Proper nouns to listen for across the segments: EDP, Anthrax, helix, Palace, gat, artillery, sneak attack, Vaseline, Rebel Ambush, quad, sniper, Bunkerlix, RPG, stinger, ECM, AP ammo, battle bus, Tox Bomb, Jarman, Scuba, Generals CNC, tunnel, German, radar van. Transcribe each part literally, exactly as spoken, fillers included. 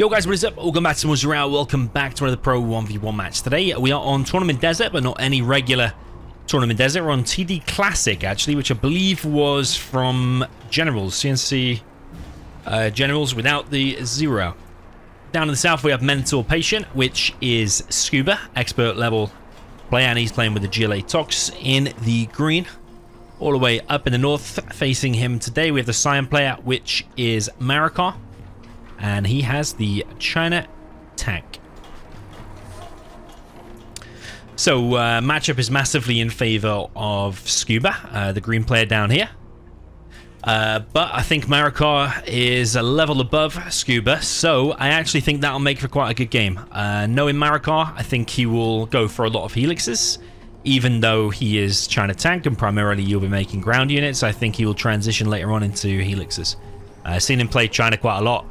Yo guys, what is up? Welcome back to Mozarao. Welcome back to another Pro one v one match. Today we are on Tournament Desert, but not any regular Tournament Desert. We're on T D Classic, actually, which I believe was from Generals, C N C uh, Generals without the zero. Down in the south, we have Mentor Patient, which is Scuba, expert level player, and he's playing with the G L A Tox in the green. All the way up in the north, facing him today, we have the Cyan player, which is Marakar, and he has the China tank. So uh, matchup is massively in favor of Scuba, uh, the green player down here. Uh, but I think Marakar is a level above Scuba, so I actually think that'll make for quite a good game. Uh, knowing Marakar, I think he will go for a lot of helixes. Even though he is China tank and primarily you'll be making ground units, I think he will transition later on into helixes. I've uh, seen him play China quite a lot.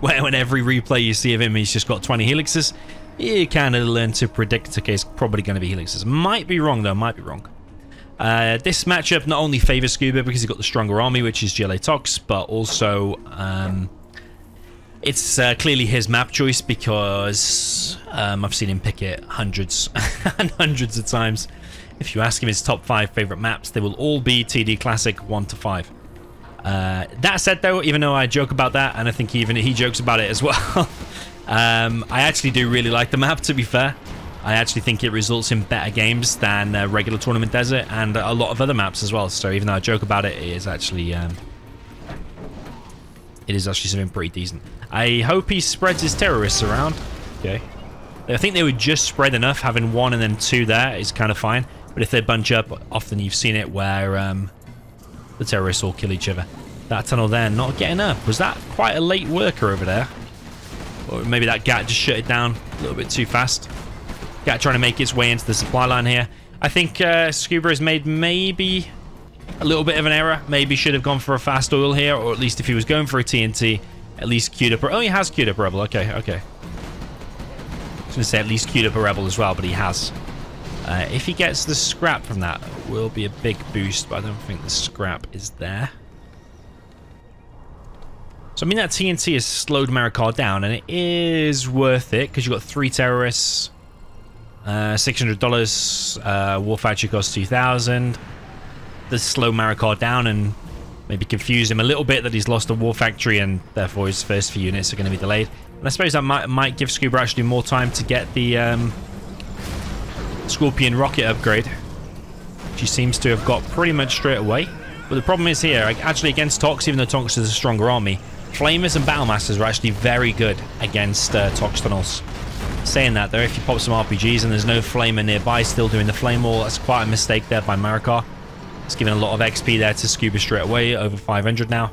When every replay you see of him, he's just got twenty helixes. You kind of learn to predict, okay, it's probably going to be helixes. Might be wrong though, might be wrong. Uh, this matchup not only favors Scuba because he's got the stronger army, which is G L A Tox, but also um, it's uh, clearly his map choice, because um, I've seen him pick it hundreds and hundreds of times. If you ask him his top five favorite maps, they will all be T D Classic one to five. Uh, that said though, even though I joke about that, and I think even he jokes about it as well, um, I actually do really like the map, to be fair. I actually think it results in better games than uh, regular Tournament Desert and a lot of other maps as well. So even though I joke about it, it is actually... Um, It is actually something pretty decent. I hope he spreads his terrorists around. Okay. I think they would just spread enough. Having one and then two there is kind of fine. But if they bunch up, often you've seen it where um, the terrorists all kill each other. That tunnel there not getting up. Was that quite a late worker over there? Or maybe that gat just shut it down a little bit too fast. Gat trying to make its way into the supply line here. I think uh, Scuba has made maybe... a little bit of an error. Maybe should have gone for a fast oil here, or at least if he was going for a T N T, at least queued up. Oh, he has queued up a Rebel. Okay, okay. I was going to say at least queued up a Rebel as well, but he has. Uh, if he gets the scrap from that, it will be a big boost, but I don't think the scrap is there. So, I mean, that T N T has slowed Marakar down, and it is worth it, because you've got three terrorists, uh, six hundred dollars, uh, warfare costs two thousand. To slow Marakar down and maybe confuse him a little bit that he's lost a war factory, and therefore his first few units are going to be delayed. And I suppose that might might give Scuba actually more time to get the um, Scorpion rocket upgrade, which he seems to have got pretty much straight away. But the problem is here, like, actually against Tox, even though Tox is a stronger army, Flamers and Battlemasters are actually very good against uh, Tox tunnels. Saying that though, if you pop some R P Gs and there's no Flamer nearby still doing the flame wall, that's quite a mistake there by Marakar. It's giving a lot of X P there to Scuba straight away, over five hundred now.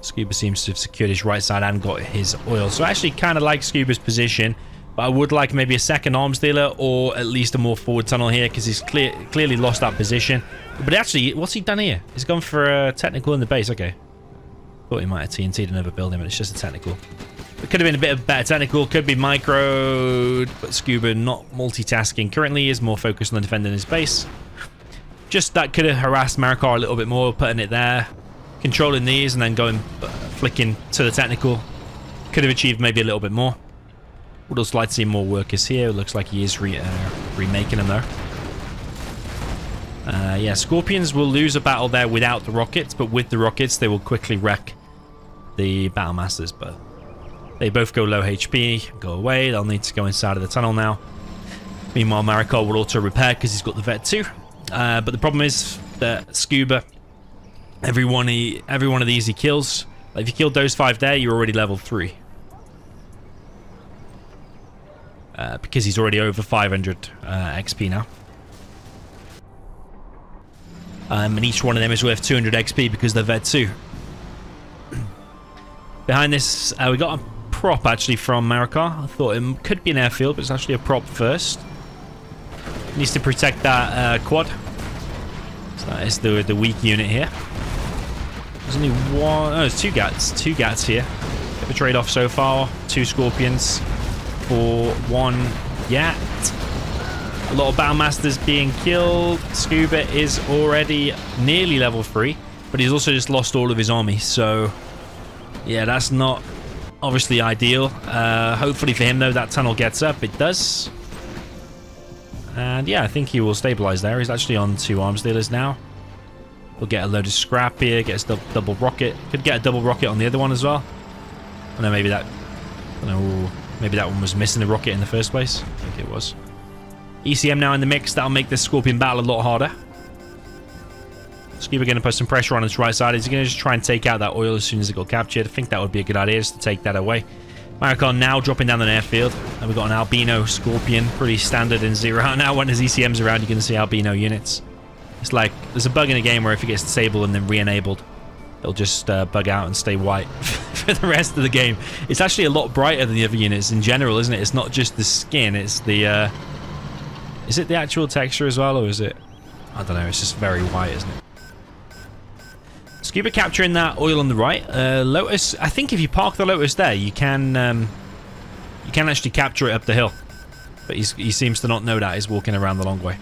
Scuba seems to have secured his right side and got his oil. So I actually kind of like Scuba's position, but I would like maybe a second arms dealer or at least a more forward tunnel here, because he's clear, clearly lost that position. But actually, what's he done here? He's gone for a technical in the base, okay. Thought he might have T N T'd another building, but it's just a technical. It could have been a bit of better technical, could be microed, but Scuba not multitasking currently, is more focused on the defending his base. Just that could have harassed Marakar a little bit more, putting it there, controlling these, and then going uh, flicking to the technical. Could have achieved maybe a little bit more. Would also like to see more workers here. Looks like he is re uh, remaking them though. Uh, yeah, Scorpions will lose a battle there without the rockets, but with the rockets they will quickly wreck the Battlemasters. But they both go low H P, go away. They'll need to go inside of the tunnel now. Meanwhile, Marakar will auto repair because he's got the vet too. Uh, but the problem is that Scuba, every one, he, every one of these he kills. Like if you killed those five there, you're already level three. Uh, because he's already over five hundred uh, X P now. Um, and each one of them is worth two hundred X P because they're vet two. Behind this, uh, we got a prop actually from Marakar. I thought it could be an airfield, but it's actually a prop first. Needs to protect that uh, quad. So that is the, the weak unit here. There's only one... Oh, there's two gats. Two gats here. Bit of a trade-off so far. Two Scorpions for one gat. A lot of Battlemasters being killed. Scuba is already nearly level three, but he's also just lost all of his army, so... Yeah, that's not obviously ideal. Uh, hopefully for him, though, that tunnel gets up. It does. And yeah, I think he will stabilize there. He's actually on two arms dealers now. We'll get a load of scrap here, get a double rocket. Could get a double rocket on the other one as well. I don't know, maybe that... I don't know, maybe that one was missing the rocket in the first place. I think it was. E C M now in the mix. That'll make this Scorpion battle a lot harder. Scuba going to put some pressure on his right side. He's going to just try and take out that oil as soon as it got captured. I think that would be a good idea, just to take that away. Marakar now dropping down an airfield. And we've got an albino Scorpion. Pretty standard in zero. Now when his E C M's around, you're going to see albino units. It's like, there's a bug in a game where if it gets disabled and then re-enabled, it'll just uh, bug out and stay white for the rest of the game. It's actually a lot brighter than the other units in general, isn't it? It's not just the skin, it's the... Uh, is it the actual texture as well, or is it... I don't know, it's just very white, isn't it? Scuba capturing that oil on the right. Uh, Lotus, I think if you park the Lotus there, you can um, you can actually capture it up the hill. But he's, he seems to not know that. He's walking around the long way.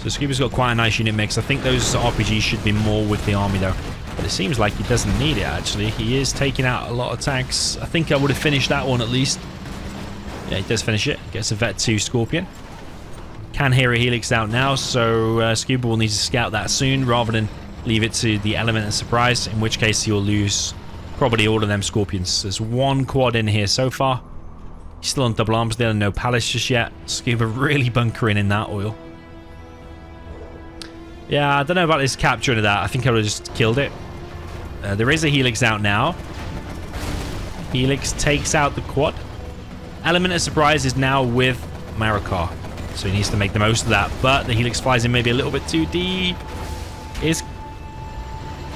So Scuba's got quite a nice unit mix. I think those R P Gs should be more with the army, though. But it seems like he doesn't need it, actually. He is taking out a lot of tanks. I think I would have finished that one, at least. Yeah, he does finish it. Gets a Vet two Scorpion. Can hear a Helix out now, so uh, Scuba will need to scout that soon rather than leave it to the element of surprise, in which case he'll lose probably all of them Scorpions. There's one quad in here so far. He's still on double arms there and no Palace just yet. Scuba really bunkering in that oil. Yeah, I don't know about this capturing of that. I think I would have just killed it. Uh, there is a Helix out now. Helix takes out the quad. Element of surprise is now with Marakar. So he needs to make the most of that, but the Helix flies in maybe a little bit too deep. Is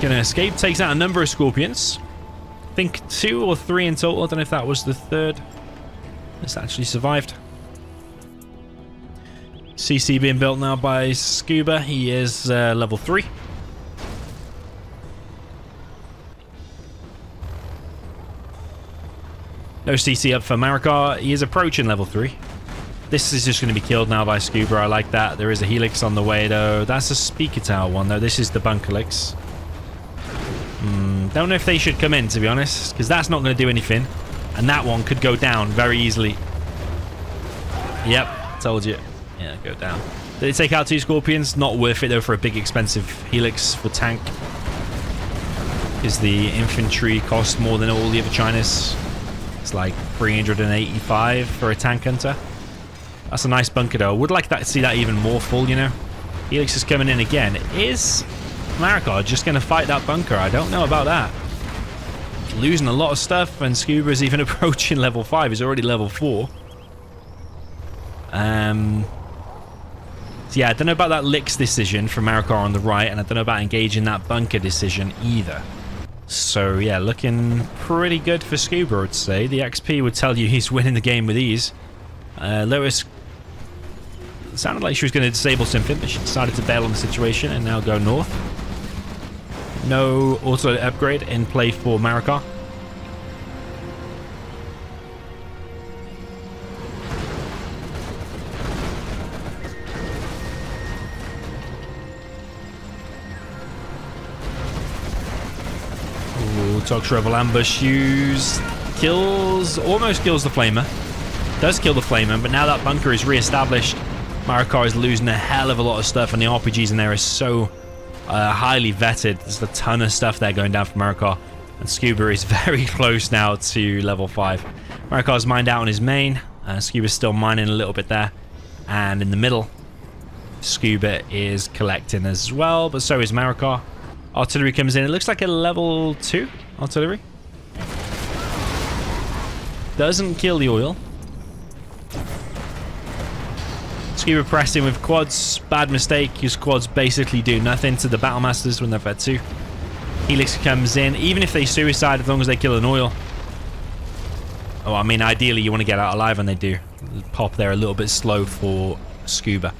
going to escape. Takes out a number of Scorpions. I think two or three in total. I don't know if that was the third. This actually survived. C C being built now by Scuba. He is uh, level three. No C C up for Marakar. He is approaching level three. This is just going to be killed now by Scuba. I like that. There is a Helix on the way, though. That's a Speaker Tower one, though. This is the Bunkerlix. Mm, don't know if they should come in, to be honest, because that's not going to do anything. And that one could go down very easily. Yep, told you. Yeah, go down. Did it take out two Scorpions? Not worth it, though, for a big, expensive Helix for tank. Because the infantry costs more than all the other Chinas. It's like three hundred eighty-five for a tank hunter. That's a nice bunker, though. I would like that to see that even more full, you know. Helix is coming in again. Is Marakar just going to fight that bunker? I don't know about that. He's losing a lot of stuff, and Scuba is even approaching level five. He's already level four. Um, so yeah, I don't know about that Licks decision from Marakar on the right, and I don't know about engaging that bunker decision either. So yeah, looking pretty good for Scuba, I would say. The X P would tell you he's winning the game with ease. Uh, Lois... It sounded like she was going to disable something, but she decided to bail on the situation and now go north. No auto upgrade in play for Marakar. Ooh, Tox Rebel Ambush used. Kills... Almost kills the Flamer. Does kill the Flamer, but now that bunker is re-established, Marakar is losing a hell of a lot of stuff, and the R P Gs in there are so uh, highly vetted. There's a ton of stuff there going down for Marakar, and Scuba is very close now to level five. Marakar's mined out on his main, uh, Scuba's still mining a little bit there, and in the middle, Scuba is collecting as well, but so is Marakar. Artillery comes in. It looks like a level two artillery. Doesn't kill the oil. Scuba pressing with quads, bad mistake, because quads basically do nothing to the Battlemasters when they're fed two. Helix comes in, even if they suicide, as long as they kill an oil. Oh, I mean, ideally you want to get out alive, and they do. Pop there a little bit slow for Scuba.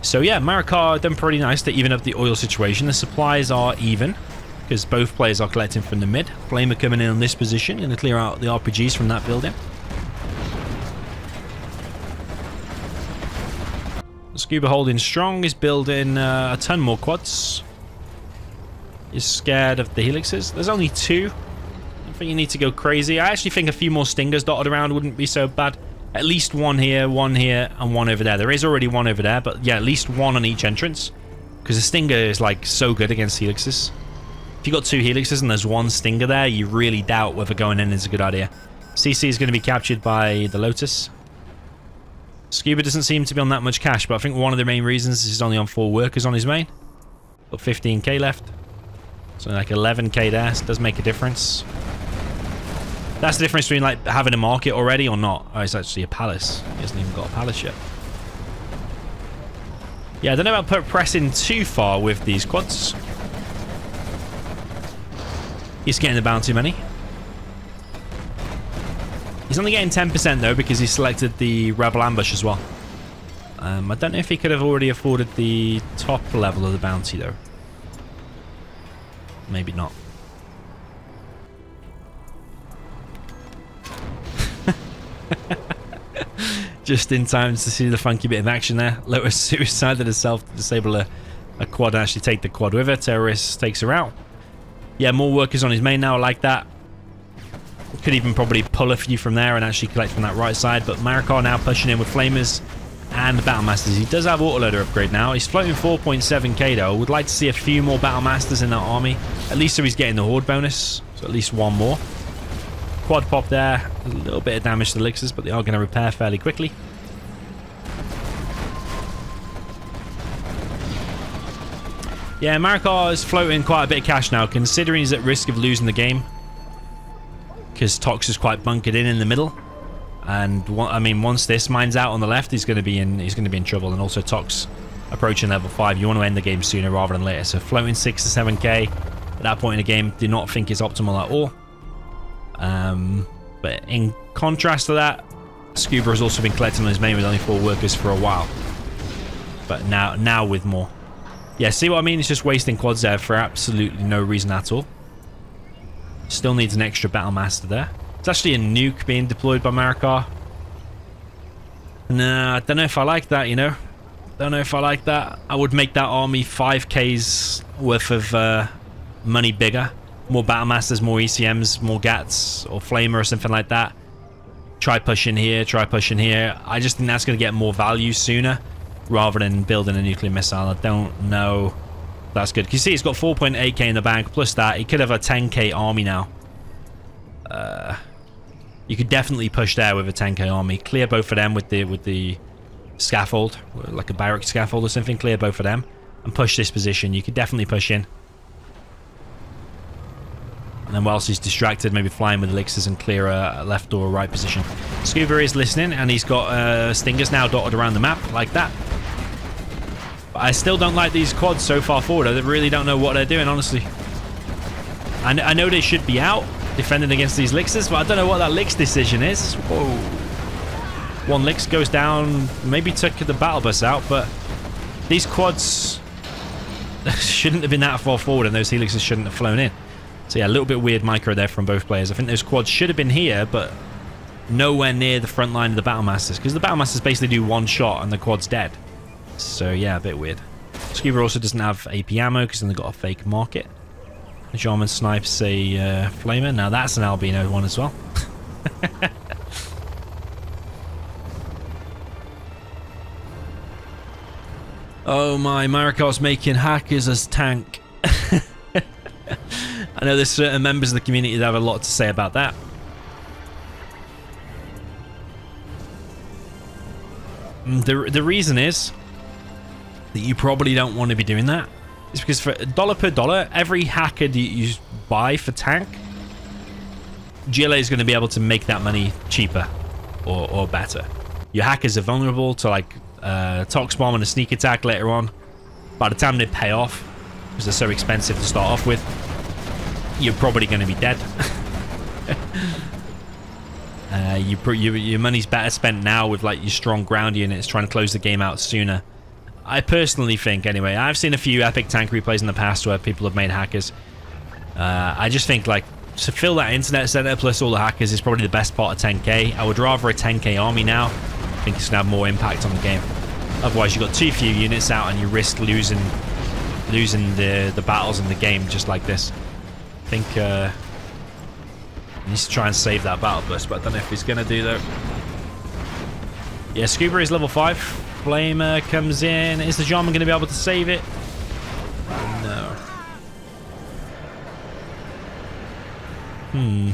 So yeah, Marakar done pretty nice to even up the oil situation. The supplies are even, because both players are collecting from the mid. Flamer coming in on this position, going to clear out the R P Gs from that building. Scuba holding strong is building uh, a ton more quads. You're scared of the helixes. There's only two. I don't think you need to go crazy. I actually think a few more stingers dotted around wouldn't be so bad. At least one here, one here, and one over there. There is already one over there, but yeah, at least one on each entrance. Because the stinger is like so good against helixes. If you've got two helixes and there's one stinger there, you really doubt whether going in is a good idea. C C is going to be captured by the Lotus. Scuba doesn't seem to be on that much cash, but I think one of the main reasons is he's only on four workers on his main. Got fifteen K left. So like eleven K there, so it does make a difference. That's the difference between like having a market already or not. Oh, it's actually a palace. He hasn't even got a palace yet. Yeah, I don't know about pressing too far with these quads. He's getting about too many. He's only getting ten percent though because he selected the Rebel Ambush as well. Um, I don't know if he could have already afforded the top level of the bounty though. Maybe not. Just in time to see the funky bit of action there. Lotus suicided herself to disable a, a quad and actually take the quad with her. Terrorist takes her out. Yeah, more workers on his main now, like that. Could even probably pull a few from there and actually collect from that right side. But Marakar now pushing in with flamers and Battlemasters. He does have autoloader upgrade now. He's floating four point seven K though. Would like to see a few more Battlemasters in that army. At least so he's getting the horde bonus. So at least one more. Quad pop there. A little bit of damage to the elixirs, but they are going to repair fairly quickly. Yeah, Marakar is floating quite a bit of cash now, considering he's at risk of losing the game. Because Tox is quite bunkered in in the middle, and one, I mean, once this mine's out on the left, he's going to be in he's going to be in trouble. And also Tox approaching level five. You want to end the game sooner rather than later. So floating six to seven k at that point in the game, do not think is optimal at all. Um, but in contrast to that, Scuba has also been collecting on his main with only four workers for a while, but now now with more. Yeah, see what I mean? It's just wasting quads there for absolutely no reason at all. Still needs an extra Battlemaster there. It's actually a nuke being deployed by Marakar. Nah, I don't know if I like that, you know. Don't know if I like that. I would make that army five K's worth of uh, money bigger. More Battlemasters, more E C Ms, more gats, or flamer or something like that. Try pushing here, try pushing here. I just think that's going to get more value sooner rather than building a nuclear missile. I don't know. That's good. You see, he's got four point eight K in the bank. Plus that, he could have a ten K army now. Uh, you could definitely push there with a ten K army. Clear both of them with the with the scaffold, like a barrack scaffold or something. Clear both of them and push this position. You could definitely push in. And then whilst he's distracted, maybe flying with elixirs and clear a left or a right position. Scuba is listening, and he's got uh, stingers now dotted around the map like that. I still don't like these quads so far forward. I really don't know what they're doing, honestly. I, I know they should be out defending against these elixirs, but I don't know what that Lix decision is. Whoa. One Lix goes down, maybe took the battle bus out, but these quads shouldn't have been that far forward, and those helixes shouldn't have flown in. So yeah, a little bit weird micro there from both players. I think those quads should have been here, but nowhere near the front line of the Battlemasters, because the Battlemasters basically do one shot and the quad's dead. So yeah, a bit weird. Scuba also doesn't have A P ammo because then they've got a fake market. The German snipes a uh, flamer. Now that's an albino one as well. Oh my, Marakar's making hackers as tank. I know there's certain members of the community that have a lot to say about that. The, the reason is that you probably don't want to be doing that. It's because for dollar per dollar, every hacker that you buy for tank, G L A is going to be able to make that money cheaper or, or better. Your hackers are vulnerable to like uh, Tox Bomb and a sneak attack later on. By the time they pay off, because they're so expensive to start off with, you're probably going to be dead. uh, you, you, your money's better spent now with like your strong ground units trying to close the game out sooner. I personally think, anyway, I've seen a few epic tank replays in the past where people have made hackers. Uh, I just think, like, to fill that internet center plus all the hackers is probably the best part of ten K. I would rather a ten K army now. I think it's going to have more impact on the game. Otherwise, you've got too few units out and you risk losing losing the the battles in the game just like this. I think uh, he needs to try and save that battle bus, but I don't know if he's going to do that. Yeah, Scuba is level five. Flamer comes in. Is the German going to be able to save it? No. Hmm.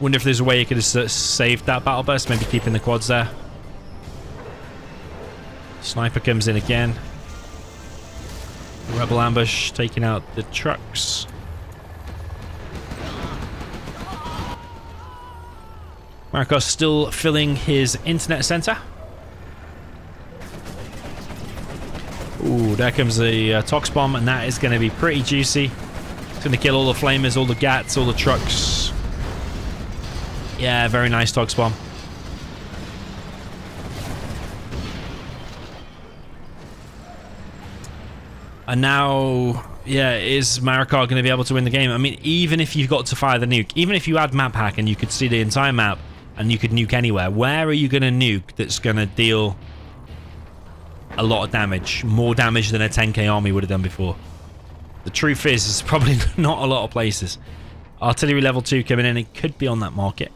Wonder if there's a way you could have saved that battle bus. Maybe keeping the quads there. Sniper comes in again. Rebel Ambush taking out the trucks. Marakar still filling his internet center. Ooh, there comes the uh, Tox Bomb, and that is going to be pretty juicy. It's going to kill all the flamers, all the gats, all the trucks. Yeah, very nice Tox Bomb. And now, yeah, is Marakar going to be able to win the game? I mean, even if you've got to fire the nuke, even if you had map hack and you could see the entire map and you could nuke anywhere, where are you going to nuke that's going to deal a lot of damage? More damage than a ten K army would have done before. The truth is, it's probably not a lot of places. Artillery level two coming in. It could be on that market.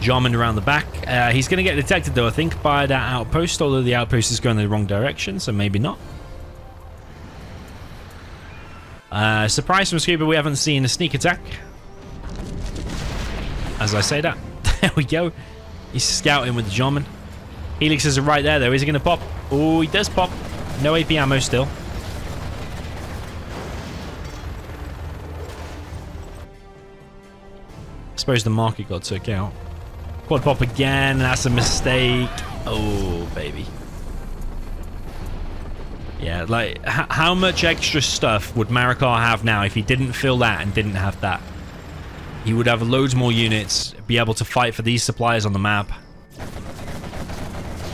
Jarman around the back. Uh, he's going to get detected though, I think, by that outpost, although the outpost is going the wrong direction, so maybe not. Uh, surprise from Scuba, we haven't seen a sneak attack. As I say that. There we go. He's scouting with the Jarman. Helix is right there though. Is he going to pop? Oh, he does pop. No A P ammo still. I suppose the market got took out. Quad pop again, that's a mistake. Oh, baby. Yeah, like, how much extra stuff would Marakar have now if he didn't fill that and didn't have that? He would have loads more units, be able to fight for these suppliers on the map.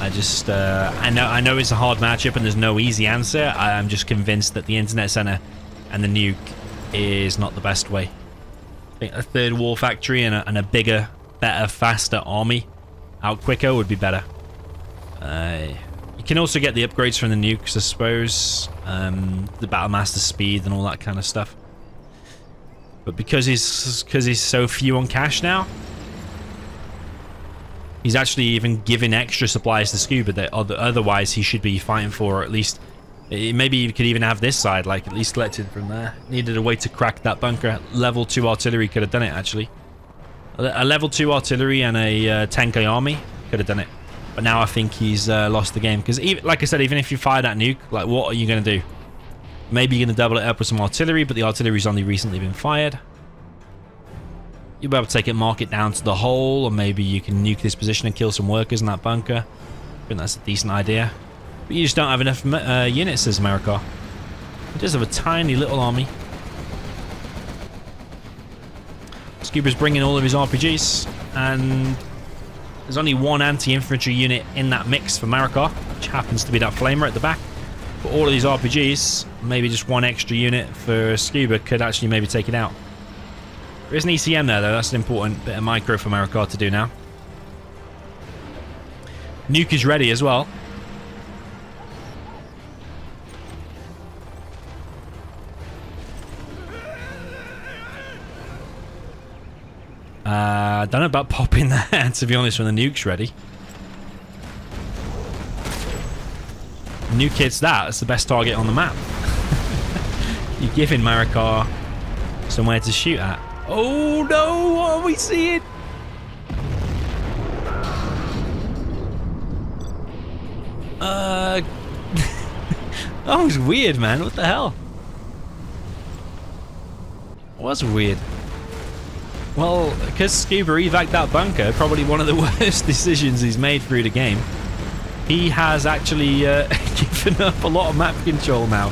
I just, uh, I know, I know it's a hard matchup and there's no easy answer. I'm just convinced that the internet center and the nuke is not the best way. I think a third war factory and a, and a bigger... better, faster army out quicker would be better. Uh, you can also get the upgrades from the nukes, I suppose, um, the Battlemaster speed and all that kind of stuff. But because he's because he's so few on cash now, he's actually even giving extra supplies to Scuba that otherwise he should be fighting for, or at least maybe you could even have this side like at least collected from there. Needed a way to crack that bunker. Level two artillery could have done it actually. A level two artillery and a uh, ten K army could have done it, but now I think he's uh, lost the game because, like I said, even if you fire that nuke, like, what are you going to do? Maybe you're going to double it up with some artillery, but the artillery's only recently been fired. You'll be able to take it, mark it down to the hole, or maybe you can nuke this position and kill some workers in that bunker. I think that's a decent idea, but you just don't have enough uh, units, says Marakar. He does have a tiny little army. Scuba's bringing all of his R P Gs, and there's only one anti-infantry unit in that mix for Marakar, which happens to be that flamer at the back. But all of these R P Gs, maybe just one extra unit for Scuba could actually maybe take it out. There is an E C M there though, that's an important bit of micro for Marakar to do now. Nuke is ready as well. I uh, don't know about popping there, to be honest, when the nuke's ready. Nuke hits that, it's the best target on the map. You're giving Marakar somewhere to shoot at. Oh no, what are we seeing? Uh, that was weird, man, what the hell? That was weird. Well, because Scuba evac'd that bunker, probably one of the worst decisions he's made through the game. He has actually uh, given up a lot of map control now.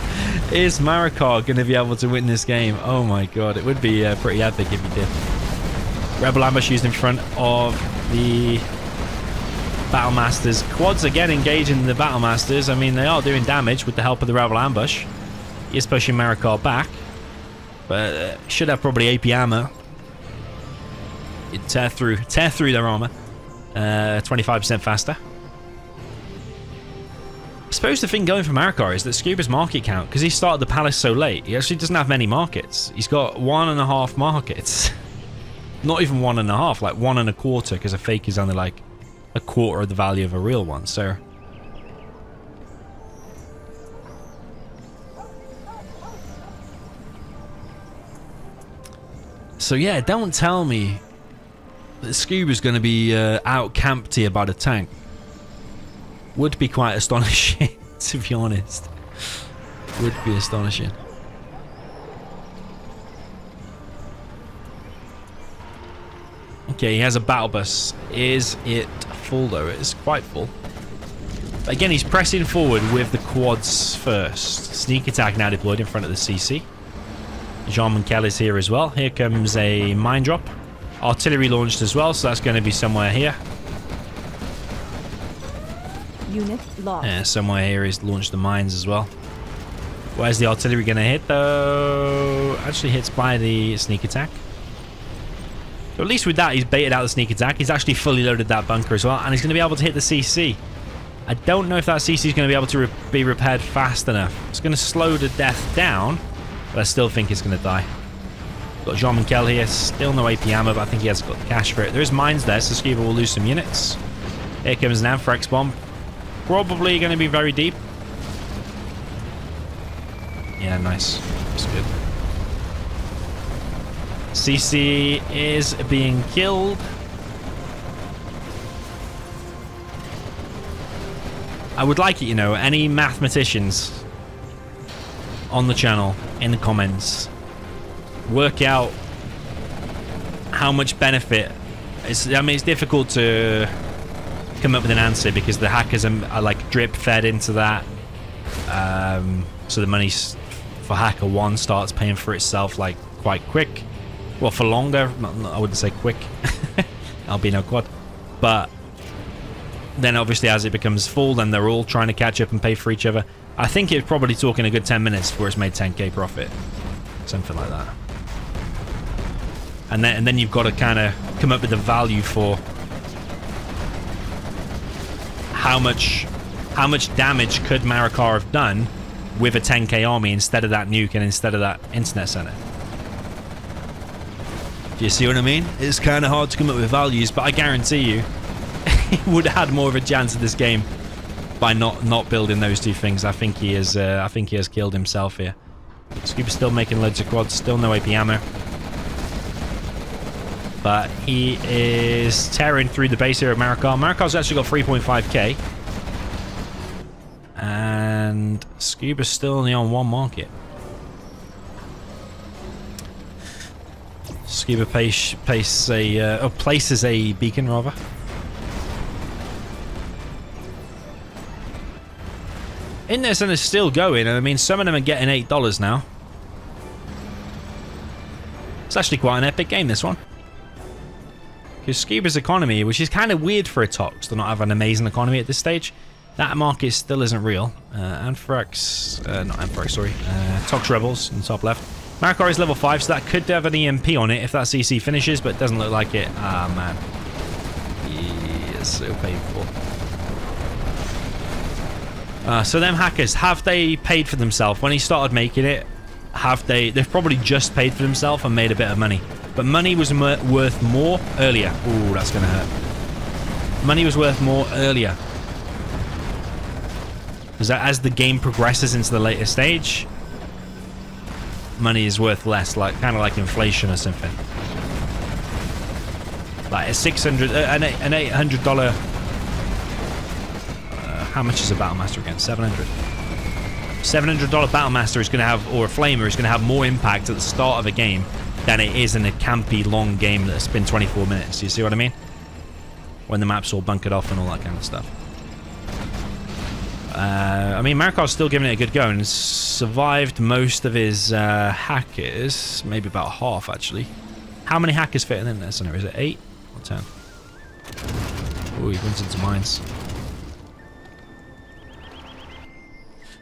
Is Marakar going to be able to win this game? Oh my god, it would be uh, pretty epic if he did. Rebel Ambush used in front of the Battlemasters. Quads again engaging the Battlemasters. I mean, they are doing damage with the help of the Rebel Ambush. He is pushing Marakar back, but uh, should have probably A P ammo. It'd tear through, tear through their armor. Uh, twenty-five percent faster. I suppose the thing going for Marakar is that Scuba's market count, because he started the Palace so late, he actually doesn't have many markets. He's got one and a half markets. Not even one and a half, like one and a quarter, because a fake is only like a quarter of the value of a real one, so... So yeah, don't tell me that Scuba's going to be uh, out camped here by the tank. Would be quite astonishing, to be honest. Would be astonishing. Okay, he has a battle bus. Is it full though? It is quite full. But again, he's pressing forward with the quads first. Sneak attack now deployed in front of the C C. Jean Mankel is here as well. Here comes a mine drop. Artillery launched as well, so that's going to be somewhere here. Unit lost. Yeah, somewhere here is launched the mines as well. Where's the artillery going to hit though? Actually hits by the sneak attack. So at least with that, he's baited out the sneak attack. He's actually fully loaded that bunker as well, and he's going to be able to hit the C C. I don't know if that C C is going to be able to re be repaired fast enough. It's going to slow the death down, but I still think it's going to die. Got Jean Mankel here, still no A P ammo, but I think he has got the cash for it. There is mines there, so Scuba will lose some units. Here comes an Anthrax bomb. Probably going to be very deep. Yeah, nice. That's good. C C is being killed. I would like it, you know, any mathematicians on the channel, in the comments, work out how much benefit. It's, I mean, it's difficult to come up with an answer because the hackers are, are like drip fed into that. Um, so the money for hacker one starts paying for itself like quite quick. Well, for longer, not, not, I wouldn't say quick. I'll be no quad. But then obviously as it becomes full, then they're all trying to catch up and pay for each other. I think it's probably talking a good ten minutes before it's made ten K profit. Something like that. And then, and then you've got to kind of come up with a value for how much, how much damage could Marakar have done with a ten K army instead of that nuke and instead of that internet center. Do you see what I mean? It's kind of hard to come up with values, but I guarantee you it would have had more of a chance at this game by not not building those two things. I think he is. Uh, I think he has killed himself here. Scuba's still making loads of quads. Still no A P ammo, but he is tearing through the base here at Marakar. Marakar's actually got three point five K, and Scuba's still only on one market. Scuba pace, pace a uh, oh, places a beacon rather. Internet Center is still going, and I mean, some of them are getting eight dollars now. It's actually quite an epic game, this one. Because Scuba's economy, which is kind of weird for a Tox to not have an amazing economy at this stage, that market still isn't real. Uh, Anthrax, uh, not Anthrax, sorry. Uh, Tox Rebels in the top left. Marakar is level five, so that could have an E M P on it if that C C finishes, but it doesn't look like it. Ah, oh, man. It's so painful. Uh, so them hackers, have they paid for themselves? When he started making it, have they... They've probably just paid for themselves and made a bit of money. But money was mo worth more earlier. Ooh, that's going to hurt. Money was worth more earlier. Because as the game progresses into the later stage, money is worth less, like kind of like inflation or something. Like a six hundred... Uh, an, an eight hundred dollar... How much is a Battlemaster again? seven hundred dollars. seven hundred dollar Battlemaster is going to have, or a Flamer, is going to have more impact at the start of a game than it is in a campy, long game that's been twenty-four minutes. You see what I mean? When the map's all bunkered off and all that kind of stuff. Uh, I mean, Marakar's still giving it a good go and survived most of his uh, hackers. Maybe about half, actually. How many hackers fitting in there? So is it eight or ten? Oh, he runs into mines.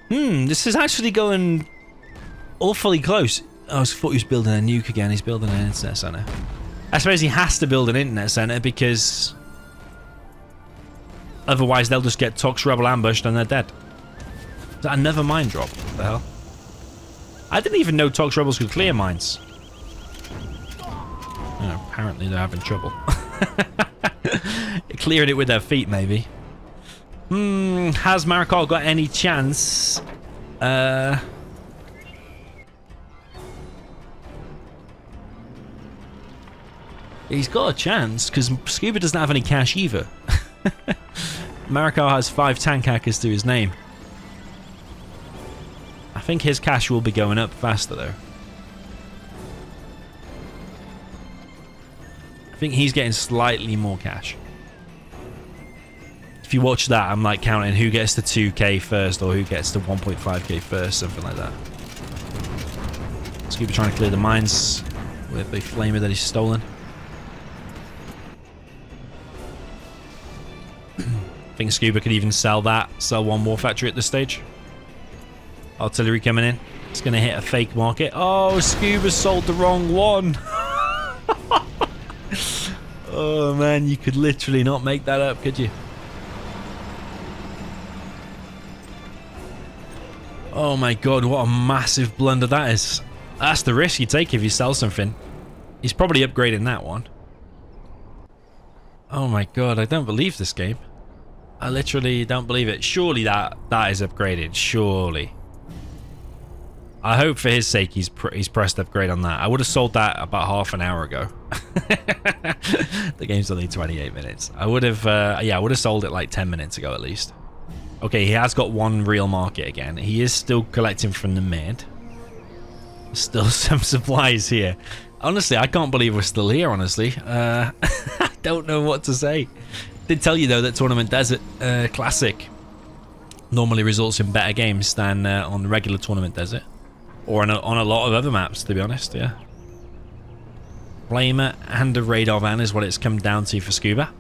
Hmm, this is actually going awfully close. Oh, I thought he was building a nuke again. He's building an internet center. I suppose he has to build an internet center because otherwise they'll just get Tox Rebel ambushed and they're dead. Is that another mine drop? What the hell? I didn't even know Tox Rebels could clear mines. Oh, apparently they're having trouble. Clearing it with their feet, maybe. Hmm, has Marakar got any chance? Uh... He's got a chance, because Scuba doesn't have any cash either. Marakar has five tank hackers to his name. I think his cash will be going up faster, though. I think he's getting slightly more cash. If you watch that, I'm like counting who gets the two K first or who gets the one point five K first, something like that. Scuba trying to clear the mines with a flamer that he's stolen. I think Scuba could even sell that, sell one war factory at this stage. Artillery coming in. It's going to hit a fake market. Oh, Scuba sold the wrong one. Oh, man, you could literally not make that up, could you? Oh, my God, what a massive blunder that is. That's the risk you take if you sell something. He's probably upgrading that one. Oh, my God, I don't believe this game. I literally don't believe it. Surely that that is upgraded. Surely. I hope for his sake he's pr he's pressed upgrade on that. I would have sold that about half an hour ago. The game's only twenty-eight minutes. I would have, uh, yeah, I would have sold it like ten minutes ago at least. Okay, he has got one real market again. He is still collecting from the mid. Still some supplies here. Honestly, I can't believe we're still here. Honestly, uh, I don't know what to say. Did tell you though that Tournament Desert uh, Classic normally results in better games than uh, on regular Tournament Desert, or on a, on a lot of other maps, to be honest. Yeah, flamer and a radar van is what it's come down to for Scuba.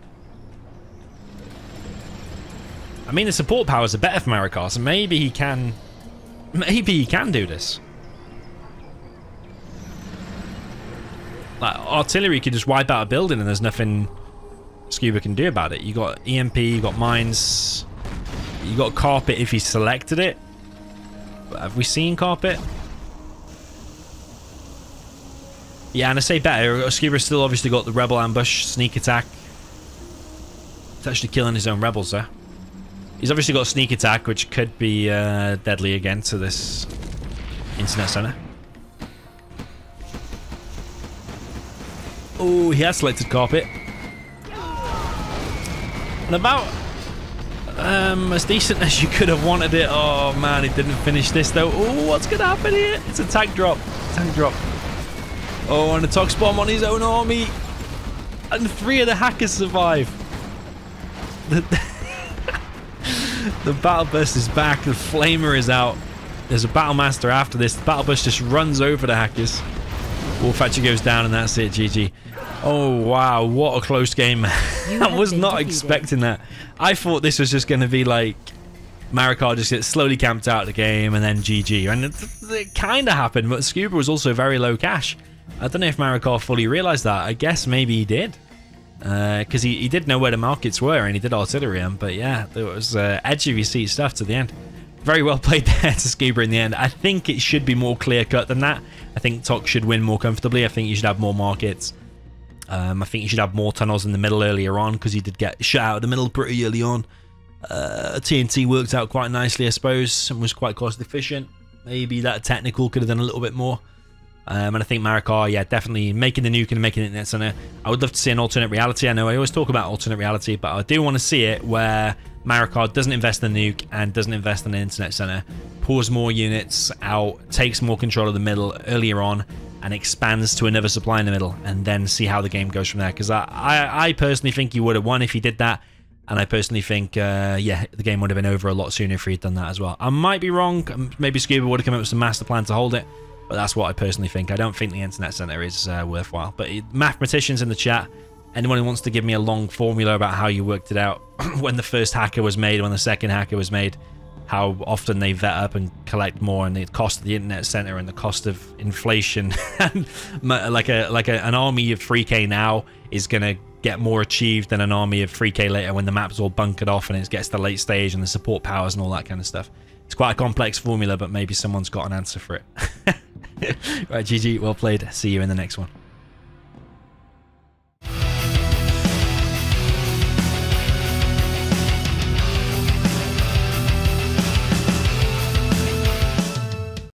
I mean, the support powers are better for Marakar, so maybe he can, maybe he can do this. Like artillery could just wipe out a building and there's nothing Scuba can do about it. You got E M P, you got mines, you got carpet if he selected it. But have we seen carpet? Yeah, and I say better. Scuba's still obviously got the rebel ambush, sneak attack. It's actually killing his own rebels there. He's obviously got sneak attack, which could be uh, deadly again to this internet center. Oh, he has selected carpet. And about um, as decent as you could have wanted it. Oh man, he didn't finish this though. Oh, what's going to happen here? It's a tank drop. Tank drop. Oh, and a Tox Bomb on his own army. And three of the hackers survive. The, the battle bus is back. The flamer is out. There's a Battlemaster after this. The battle bus just runs over the hackers. Wolf actually goes down and that's it. G G. Oh wow, what a close game. I was not expecting that. I thought this was just going to be like Marakar just gets slowly camped out of the game and then G G. And it, it kind of happened, but Scuba was also very low cash. I don't know if Marakar fully realised that. I guess maybe he did. Because uh, he, he did know where the markets were and he did artillery. But yeah, it was uh, edge of your seat stuff to the end. Very well played there to Scuba in the end. I think it should be more clear cut than that. I think Tox should win more comfortably. I think you should have more markets. Um, I think you should have more tunnels in the middle earlier on because he did get shot out of the middle pretty early on. Uh, T N T worked out quite nicely, I suppose, and was quite cost efficient. Maybe that technical could have done a little bit more. Um, and I think Marakar, yeah, definitely making the nuke and making it in that center. I would love to see an alternate reality. I know I always talk about alternate reality, but I do want to see it where Marakar doesn't invest in the nuke and doesn't invest in the internet center, pours more units out, takes more control of the middle earlier on, and expands to another supply in the middle, and then see how the game goes from there. Because I, I, I personally think he would have won if he did that, and I personally think, uh, yeah, the game would have been over a lot sooner if he had done that as well. I might be wrong. Maybe Scuba would have come up with some master plan to hold it, But that's what I personally think. I don't think the internet center is uh, worthwhile. But it, mathematicians in the chat, anyone who wants to give me a long formula about how you worked it out, when the first hacker was made, when the second hacker was made, how often they vet up and collect more, and the cost of the internet center and the cost of inflation, and like a like a, an army of three K now is gonna get more achieved than an army of three K later when the map's all bunkered off and it gets to the late stage and the support powers and all that kind of stuff. It's quite a complex formula, but maybe someone's got an answer for it. Right, G G, well played. See you in the next one.